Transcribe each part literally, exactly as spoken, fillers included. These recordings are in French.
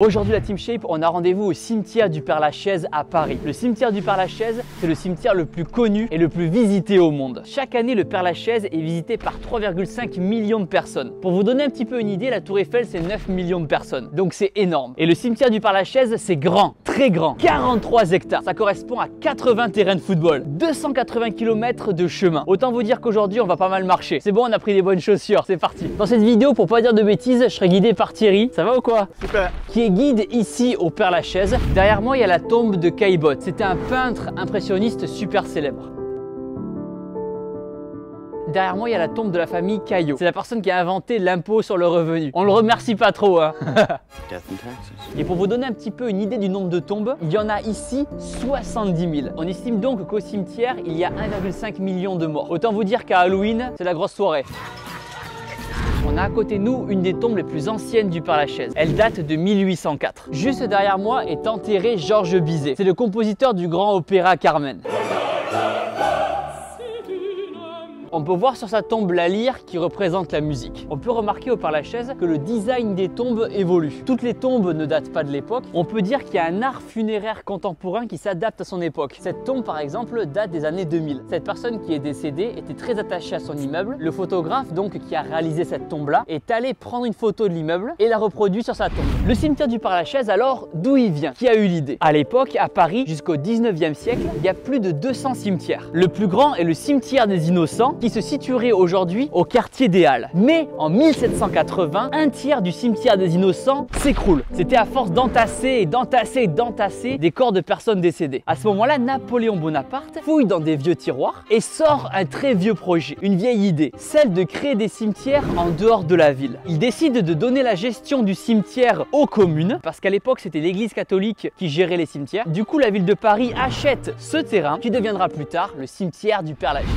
Aujourd'hui la Team Shape, on a rendez-vous au cimetière du Père-Lachaise à Paris. Le cimetière du Père-Lachaise, c'est le cimetière le plus connu et le plus visité au monde. Chaque année, le Père-Lachaise est visité par trois virgule cinq millions de personnes. Pour vous donner un petit peu une idée, la Tour Eiffel, c'est neuf millions de personnes. Donc c'est énorme. Et le cimetière du Père-Lachaise, c'est grand, très grand. quarante-trois hectares, ça correspond à quatre-vingts terrains de football, deux cent quatre-vingts kilomètres de chemin. Autant vous dire qu'aujourd'hui, on va pas mal marcher. C'est bon, on a pris des bonnes chaussures, c'est parti. Dans cette vidéo, pour pas dire de bêtises, je serai guidé par Thierry. Ça va ou quoi? Super. Qui est guide ici au Père-Lachaise. Derrière moi, il y a la tombe de Caillebotte. C'était un peintre impressionniste super célèbre. Derrière moi, il y a la tombe de la famille Caillot. C'est la personne qui a inventé l'impôt sur le revenu. On le remercie pas trop, hein. Et pour vous donner un petit peu une idée du nombre de tombes, il y en a ici soixante-dix mille. On estime donc qu'au cimetière, il y a un virgule cinq million de morts. Autant vous dire qu'à Halloween, c'est la grosse soirée. On a à côté de nous une des tombes les plus anciennes du Père-Lachaise. Elle date de mille huit cent quatre. Juste derrière moi est enterré Georges Bizet. C'est le compositeur du grand opéra Carmen. On peut voir sur sa tombe la lyre qui représente la musique. On peut remarquer au Père-Lachaise que le design des tombes évolue. Toutes les tombes ne datent pas de l'époque. On peut dire qu'il y a un art funéraire contemporain qui s'adapte à son époque. Cette tombe par exemple date des années deux mille. Cette personne qui est décédée était très attachée à son immeuble. Le photographe donc qui a réalisé cette tombe là est allé prendre une photo de l'immeuble et la reproduit sur sa tombe. Le cimetière du Père-Lachaise, alors d'où il vient? Qui a eu l'idée? À l'époque, à Paris, jusqu'au dix-neuvième siècle, il y a plus de deux cents cimetières. Le plus grand est le cimetière des Innocents, qui se situerait aujourd'hui au quartier des Halles. Mais en mille sept cent quatre-vingts, un tiers du cimetière des Innocents s'écroule. C'était à force d'entasser et d'entasser et d'entasser des corps de personnes décédées. À ce moment-là, Napoléon Bonaparte fouille dans des vieux tiroirs et sort un très vieux projet, une vieille idée, celle de créer des cimetières en dehors de la ville. Il décide de donner la gestion du cimetière aux communes, parce qu'à l'époque, c'était l'église catholique qui gérait les cimetières. Du coup, la ville de Paris achète ce terrain qui deviendra plus tard le cimetière du Père-Lachaise.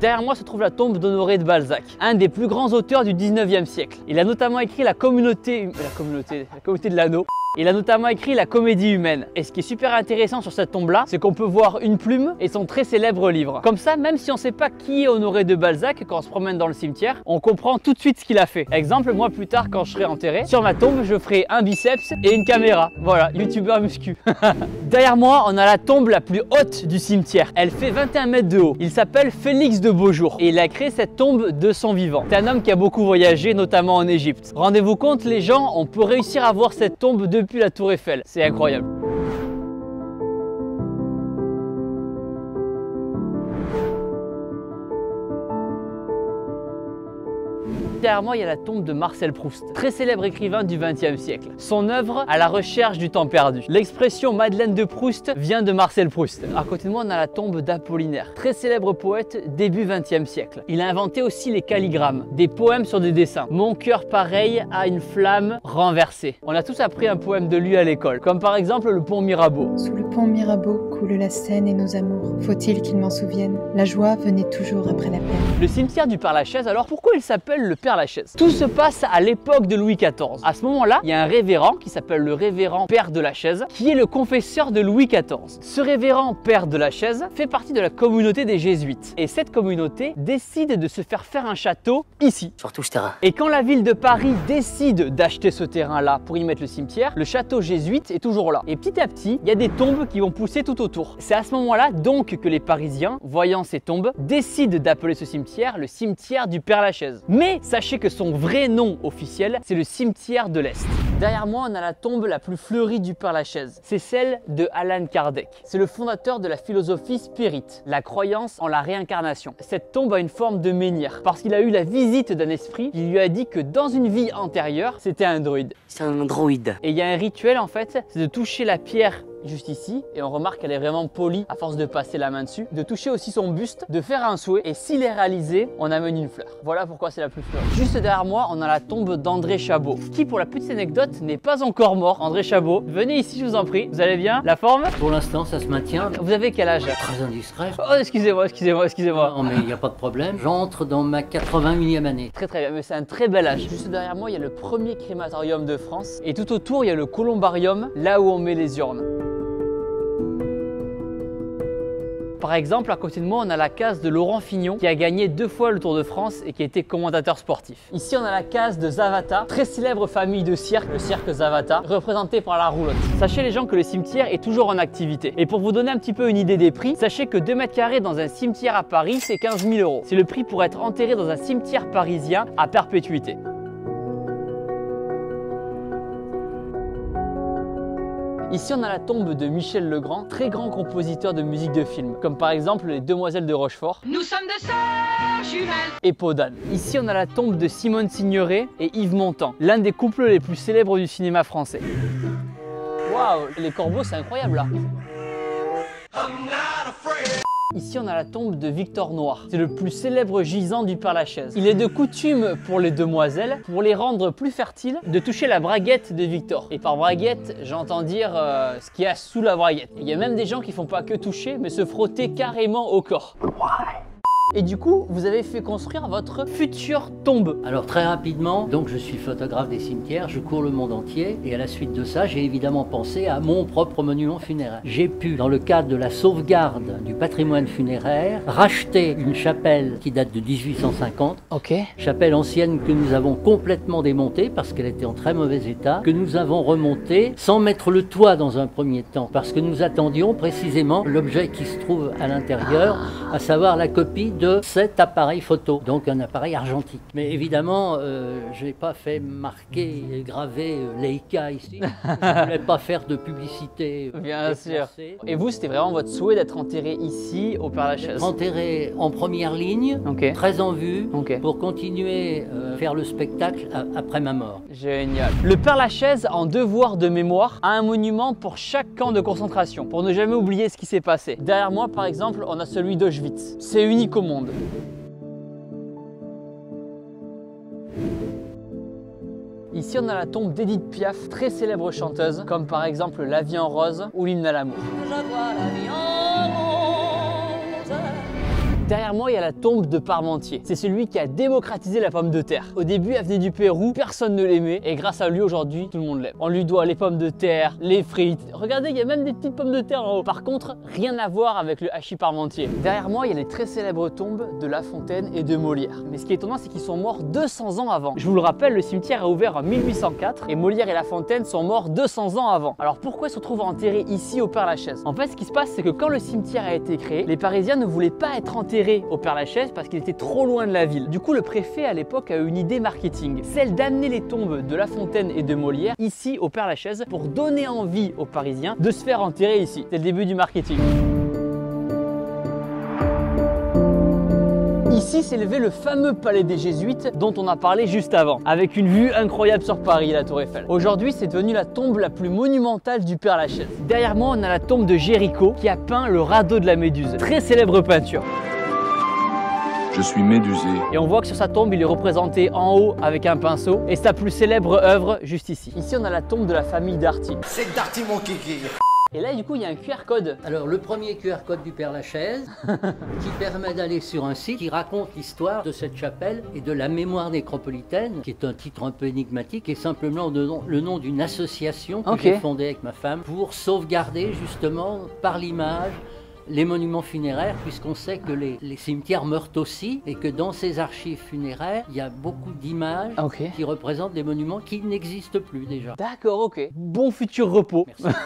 Derrière moi se trouve la tombe d'Honoré de Balzac, un des plus grands auteurs du dix-neuvième siècle. Il a notamment écrit la communauté, la communauté, la communauté de l'anneau. Il a notamment écrit la comédie humaine. Et ce qui est super intéressant sur cette tombe là, c'est qu'on peut voir une plume et son très célèbre livre. Comme ça, même si on ne sait pas qui est Honoré de Balzac, quand on se promène dans le cimetière, on comprend tout de suite ce qu'il a fait. Exemple, moi plus tard quand je serai enterré, sur ma tombe je ferai un biceps et une caméra. Voilà, youtubeur muscu. Derrière moi, on a la tombe la plus haute du cimetière. Elle fait vingt et un mètres de haut. Il s'appelle Félix de Beaujour et il a créé cette tombe de son vivant. C'est un homme qui a beaucoup voyagé, notamment en Égypte. Rendez-vous compte les gens, on peut réussir à voir cette tombe de depuis la Tour Eiffel, c'est incroyable. Derrière moi, il y a la tombe de Marcel Proust, très célèbre écrivain du vingtième siècle. Son œuvre à la recherche du temps perdu. L'expression Madeleine de Proust vient de Marcel Proust. À côté de moi, on a la tombe d'Apollinaire, très célèbre poète début vingtième siècle. Il a inventé aussi les calligrammes, des poèmes sur des dessins. Mon cœur pareil à une flamme renversée. On a tous appris un poème de lui à l'école, comme par exemple le pont Mirabeau. Sous le pont Mirabeau coule la Seine et nos amours. Faut-il qu'ils m'en souviennent? La joie venait toujours après la peine. Le cimetière du Père-Lachaise, alors pourquoi il s'appelle le Père Père-Lachaise? Tout se passe à l'époque de Louis quatorze. À ce moment-là, il y a un révérend qui s'appelle le révérend Père de Lachaise, qui est le confesseur de Louis quatorze. Ce révérend Père de Lachaise fait partie de la communauté des Jésuites. Et cette communauté décide de se faire faire un château ici. Sur tout ce terrain. Et quand la ville de Paris décide d'acheter ce terrain-là pour y mettre le cimetière, le château jésuite est toujours là. Et petit à petit, il y a des tombes qui vont pousser tout autour. C'est à ce moment-là donc que les Parisiens, voyant ces tombes, décident d'appeler ce cimetière le cimetière du Père-Lachaise. Mais ça sachez que son vrai nom officiel, c'est le cimetière de l'Est. Derrière moi, on a la tombe la plus fleurie du Père-Lachaise. C'est celle de Allan Kardec. C'est le fondateur de la philosophie spirite, la croyance en la réincarnation. Cette tombe a une forme de menhir parce qu'il a eu la visite d'un esprit qui lui a dit que dans une vie antérieure, c'était un druide. C'est un druide. Et il y a un rituel en fait, c'est de toucher la pierre juste ici, et on remarque qu'elle est vraiment polie à force de passer la main dessus, de toucher aussi son buste, de faire un souhait, et s'il est réalisé, on amène une fleur. Voilà pourquoi c'est la plus fleurie. Juste derrière moi, on a la tombe d'André Chabot, qui pour la petite anecdote n'est pas encore mort. André Chabot, venez ici je vous en prie, vous allez bien? La forme? Pour l'instant ça se maintient. Vous avez quel âge? Très indiscret. Oh excusez-moi, excusez-moi, excusez-moi. Non mais il n'y a pas de problème, j'entre dans ma quatre-vingt-unième année. Très très bien, mais c'est un très bel âge. Juste derrière moi, il y a le premier crématorium de France, et tout autour il y a le columbarium, là où on met les urnes. Par exemple, à côté de moi, on a la case de Laurent Fignon qui a gagné deux fois le Tour de France et qui a été commentateur sportif. Ici, on a la case de Zavata, très célèbre famille de cirque, le cirque Zavata, représenté par la roulotte. Sachez les gens que le cimetière est toujours en activité. Et pour vous donner un petit peu une idée des prix, sachez que deux mètres carrés dans un cimetière à Paris, c'est quinze mille euros. C'est le prix pour être enterré dans un cimetière parisien à perpétuité. Ici, on a la tombe de Michel Legrand, très grand compositeur de musique de film, comme par exemple Les Demoiselles de Rochefort. Nous sommes de sœurs jumelles et Peau d'âne. Ici, on a la tombe de Simone Signoret et Yves Montand, l'un des couples les plus célèbres du cinéma français. Waouh, les corbeaux, c'est incroyable là. Ici, on a la tombe de Victor Noir. C'est le plus célèbre gisant du Père-Lachaise. Il est de coutume pour les demoiselles, pour les rendre plus fertiles, de toucher la braguette de Victor. Et par braguette, j'entends dire euh, ce qu'il y a sous la braguette. Il y a même des gens qui font pas que toucher, mais se frotter carrément au corps. Why? Et du coup, vous avez fait construire votre future tombe. Alors très rapidement, donc je suis photographe des cimetières, je cours le monde entier et à la suite de ça, j'ai évidemment pensé à mon propre monument funéraire. J'ai pu, dans le cadre de la sauvegarde du patrimoine funéraire, racheter une chapelle qui date de mille huit cent cinquante. Ok. Chapelle ancienne que nous avons complètement démontée parce qu'elle était en très mauvais état, que nous avons remontée sans mettre le toit dans un premier temps parce que nous attendions précisément l'objet qui se trouve à l'intérieur, à savoir la copie de cet appareil photo, donc un appareil argentique. Mais évidemment, euh, je n'ai pas fait marquer et graver Leica ici. Je ne voulais pas faire de publicité. Bien sûr. Et vous, c'était vraiment votre souhait d'être enterré ici, au Père-Lachaise? Enterré en première ligne, okay. Très en vue, okay. Pour continuer à euh, faire le spectacle après ma mort. Génial. Le Père-Lachaise, en devoir de mémoire, a un monument pour chaque camp de concentration, pour ne jamais oublier ce qui s'est passé. Derrière moi, par exemple, on a celui d'Auschwitz. C'est unique au monde. Monde. Ici, on a la tombe d'Edith Piaf, très célèbre chanteuse, comme par exemple La vie en rose ou L'hymne à l'amour. Derrière moi, il y a la tombe de Parmentier. C'est celui qui a démocratisé la pomme de terre. Au début, elle venait du Pérou, personne ne l'aimait. Et grâce à lui, aujourd'hui, tout le monde l'aime. On lui doit les pommes de terre, les frites. Regardez, il y a même des petites pommes de terre en haut. Par contre, rien à voir avec le hachis Parmentier. Derrière moi, il y a les très célèbres tombes de La Fontaine et de Molière. Mais ce qui est étonnant, c'est qu'ils sont morts deux cents ans avant. Je vous le rappelle, le cimetière a ouvert en mille huit cent quatre et Molière et La Fontaine sont morts deux cents ans avant. Alors pourquoi ils se retrouvent enterrés ici au Père-Lachaise? En fait, ce qui se passe, c'est que quand le cimetière a été créé, les Parisiens ne voulaient pas être enterrés au Père-Lachaise parce qu'il était trop loin de la ville. Du coup, le préfet à l'époque a eu une idée marketing, celle d'amener les tombes de La Fontaine et de Molière ici au Père-Lachaise pour donner envie aux Parisiens de se faire enterrer ici. C'est le début du marketing. Ici s'est levé le fameux palais des Jésuites dont on a parlé juste avant, avec une vue incroyable sur Paris, la Tour Eiffel. Aujourd'hui, c'est devenu la tombe la plus monumentale du Père-Lachaise. Derrière moi, on a la tombe de Géricault qui a peint le radeau de la Méduse, très célèbre peinture. Je suis médusé. Et on voit que sur sa tombe, il est représenté en haut avec un pinceau. Et sa plus célèbre œuvre, juste ici. Ici, on a la tombe de la famille Darty. C'est Darty mon kiki. Et là, du coup, il y a un Q R code. Alors, le premier Q R code du Père-Lachaise qui permet d'aller sur un site qui raconte l'histoire de cette chapelle et de la mémoire nécropolitaine, qui est un titre un peu énigmatique et simplement le nom, le nom d'une association que okay. j'ai fondée avec ma femme pour sauvegarder justement par l'image les monuments funéraires, puisqu'on sait que les, les cimetières meurent aussi et que dans ces archives funéraires, il y a beaucoup d'images okay. qui représentent des monuments qui n'existent plus déjà. D'accord, ok. Bon futur repos. Merci.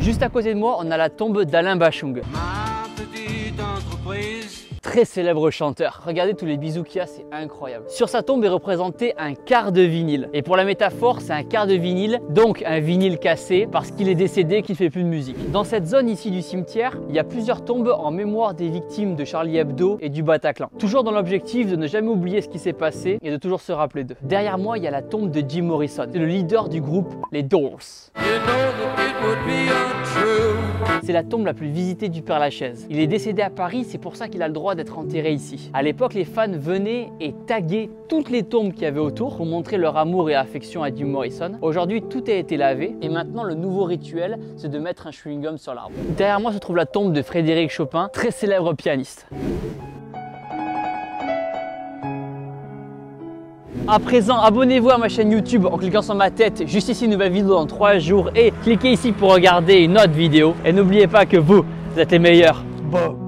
Juste à côté de moi, on a la tombe d'Alain Bachung. Ma petite entreprise. Très célèbre chanteur. Regardez tous les bisous qu'il y a, c'est incroyable. Sur sa tombe est représenté un quart de vinyle. Et pour la métaphore, c'est un quart de vinyle, donc un vinyle cassé parce qu'il est décédé, qu'il ne fait plus de musique. Dans cette zone ici du cimetière, il y a plusieurs tombes en mémoire des victimes de Charlie Hebdo et du Bataclan. Toujours dans l'objectif de ne jamais oublier ce qui s'est passé et de toujours se rappeler d'eux. Derrière moi, il y a la tombe de Jim Morrison. C'est le leader du groupe Les Doors. You know c'est la tombe la plus visitée du Père-Lachaise. Il est décédé à Paris, c'est pour ça qu'il a le droit d'être enterré ici. À l'époque, les fans venaient et taguaient toutes les tombes qu'il y avait autour pour montrer leur amour et affection à Jim Morrison. Aujourd'hui, tout a été lavé et maintenant le nouveau rituel, c'est de mettre un chewing-gum sur l'arbre. Derrière moi se trouve la tombe de Frédéric Chopin, très célèbre pianiste. À présent, abonnez-vous à ma chaîne YouTube en cliquant sur ma tête, juste ici une nouvelle vidéo dans trois jours et cliquez ici pour regarder une autre vidéo. Et n'oubliez pas que vous, vous êtes les meilleurs. bas.